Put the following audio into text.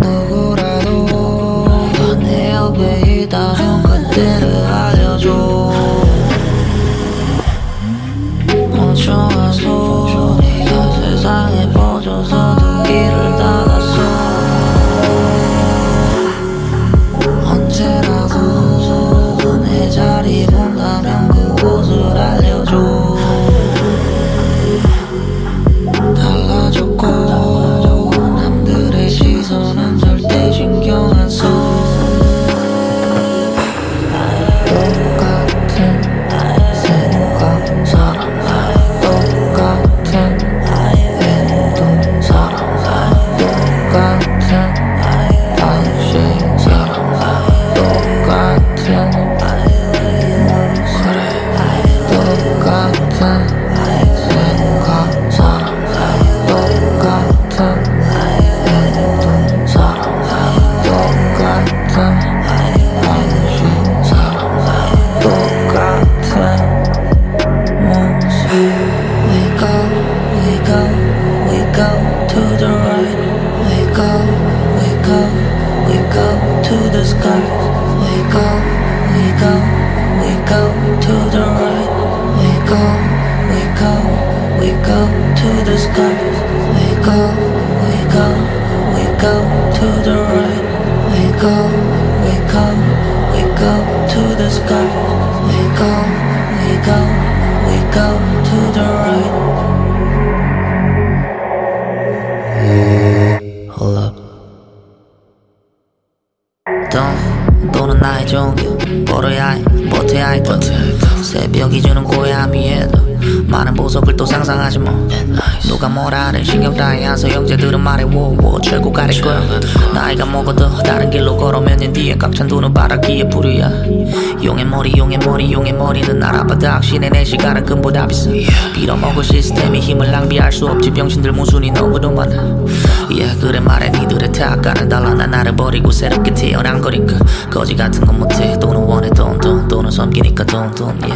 누구라도 원해요 baby 다른 것들을 알려줘. 멍청한 소리가 세상에 퍼져서 듣기를 닫았어. 언제라도 내 자리 본다면 그곳을 알려줘. 용의 머리는 알아봐도 악신의 내 시간은 금보다 비싸. 빌어먹을 시스템이 힘을 낭비할 수 없지. 병신들 모순이 너무도 많아. 그래 말해 니들의 타악가는 달라. 난 나를 버리고 새롭게 태어난 거니까. 거지 같은 건 못해. 돈은 원해 돈돈. 돈은 섬기니까 돈돈.